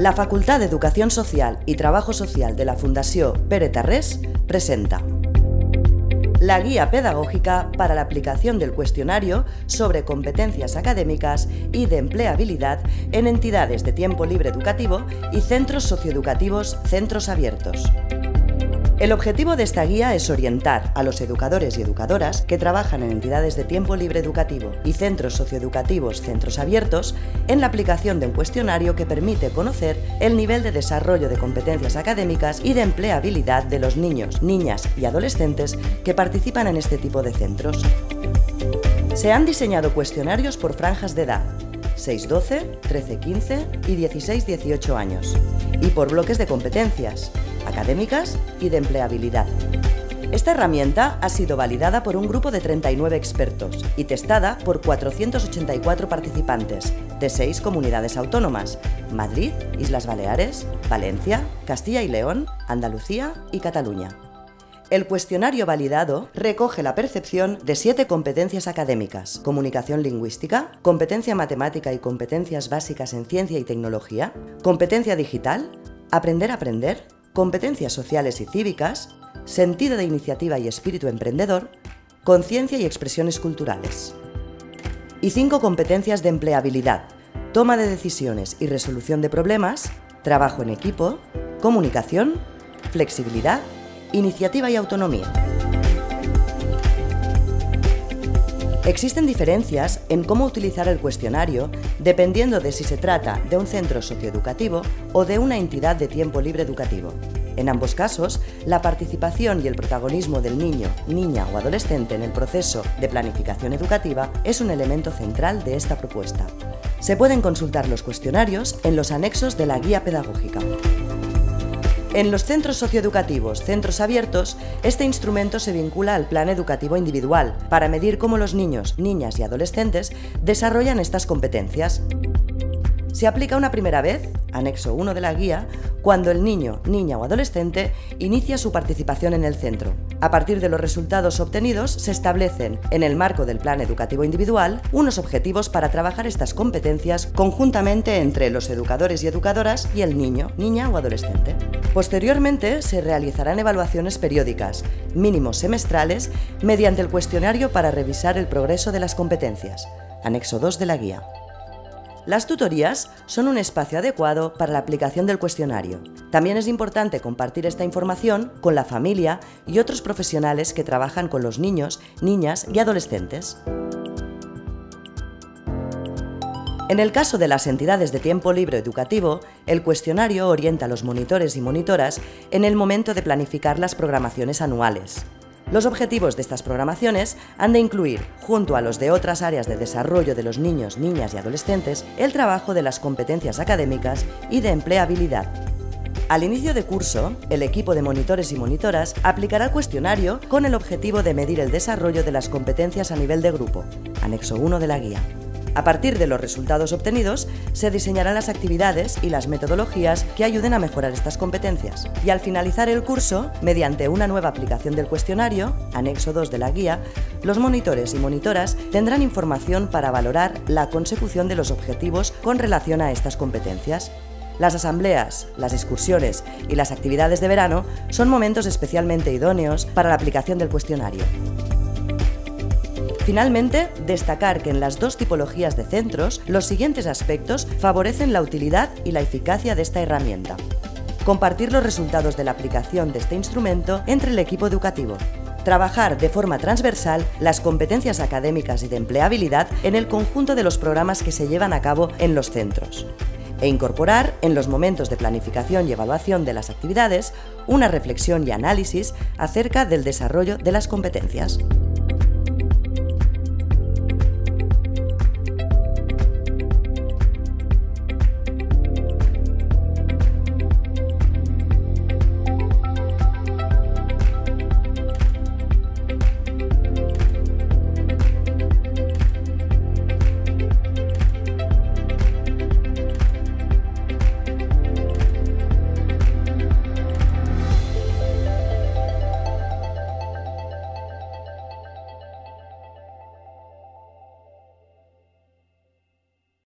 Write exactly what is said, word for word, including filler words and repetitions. La Facultad de Educación Social y Trabajo Social de la Fundación Pere Tarrés presenta la Guía Pedagógica para la aplicación del cuestionario sobre competencias académicas y de empleabilidad en entidades de tiempo libre educativo y centros socioeducativos, centros abiertos. El objetivo de esta guía es orientar a los educadores y educadoras que trabajan en entidades de tiempo libre educativo y centros socioeducativos, centros abiertos, en la aplicación de un cuestionario que permite conocer el nivel de desarrollo de competencias académicas y de empleabilidad de los niños, niñas y adolescentes que participan en este tipo de centros. Se han diseñado cuestionarios por franjas de edad: seis a doce, trece a quince y dieciséis a dieciocho años, y por bloques de competencias académicas y de empleabilidad. Esta herramienta ha sido validada por un grupo de treinta y nueve expertos y testada por cuatrocientos ochenta y cuatro participantes de seis comunidades autónomas: Madrid, Islas Baleares, Valencia, Castilla y León, Andalucía y Cataluña. El cuestionario validado recoge la percepción de siete competencias académicas: comunicación lingüística, competencia matemática y competencias básicas en ciencia y tecnología, competencia digital, aprender a aprender, competencias sociales y cívicas, sentido de iniciativa y espíritu emprendedor, conciencia y expresiones culturales. Y cinco competencias de empleabilidad: toma de decisiones y resolución de problemas, trabajo en equipo, comunicación, flexibilidad, iniciativa y autonomía. Existen diferencias en cómo utilizar el cuestionario dependiendo de si se trata de un centro socioeducativo o de una entidad de tiempo libre educativo. En ambos casos, la participación y el protagonismo del niño, niña o adolescente en el proceso de planificación educativa es un elemento central de esta propuesta. Se pueden consultar los cuestionarios en los anexos de la guía pedagógica. En los centros socioeducativos, centros abiertos, este instrumento se vincula al Plan Educativo Individual para medir cómo los niños, niñas y adolescentes desarrollan estas competencias. Se aplica una primera vez, anexo uno de la guía, cuando el niño, niña o adolescente inicia su participación en el centro. A partir de los resultados obtenidos, se establecen, en el marco del Plan Educativo Individual, unos objetivos para trabajar estas competencias conjuntamente entre los educadores y educadoras y el niño, niña o adolescente. Posteriormente, se realizarán evaluaciones periódicas, mínimos semestrales, mediante el cuestionario para revisar el progreso de las competencias, anexo dos de la guía. Las tutorías son un espacio adecuado para la aplicación del cuestionario. También es importante compartir esta información con la familia y otros profesionales que trabajan con los niños, niñas y adolescentes. En el caso de las entidades de tiempo libre educativo, el cuestionario orienta a los monitores y monitoras en el momento de planificar las programaciones anuales. Los objetivos de estas programaciones han de incluir, junto a los de otras áreas de desarrollo de los niños, niñas y adolescentes, el trabajo de las competencias académicas y de empleabilidad. Al inicio de curso, el equipo de monitores y monitoras aplicará el cuestionario con el objetivo de medir el desarrollo de las competencias a nivel de grupo, anexo uno de la guía. A partir de los resultados obtenidos, se diseñarán las actividades y las metodologías que ayuden a mejorar estas competencias. Y al finalizar el curso, mediante una nueva aplicación del cuestionario, anexo dos de la guía, los monitores y monitoras tendrán información para valorar la consecución de los objetivos con relación a estas competencias. Las asambleas, las excursiones y las actividades de verano son momentos especialmente idóneos para la aplicación del cuestionario. Finalmente, destacar que en las dos tipologías de centros, los siguientes aspectos favorecen la utilidad y la eficacia de esta herramienta. Compartir los resultados de la aplicación de este instrumento entre el equipo educativo. Trabajar de forma transversal las competencias académicas y de empleabilidad en el conjunto de los programas que se llevan a cabo en los centros. E incorporar, en los momentos de planificación y evaluación de las actividades, una reflexión y análisis acerca del desarrollo de las competencias.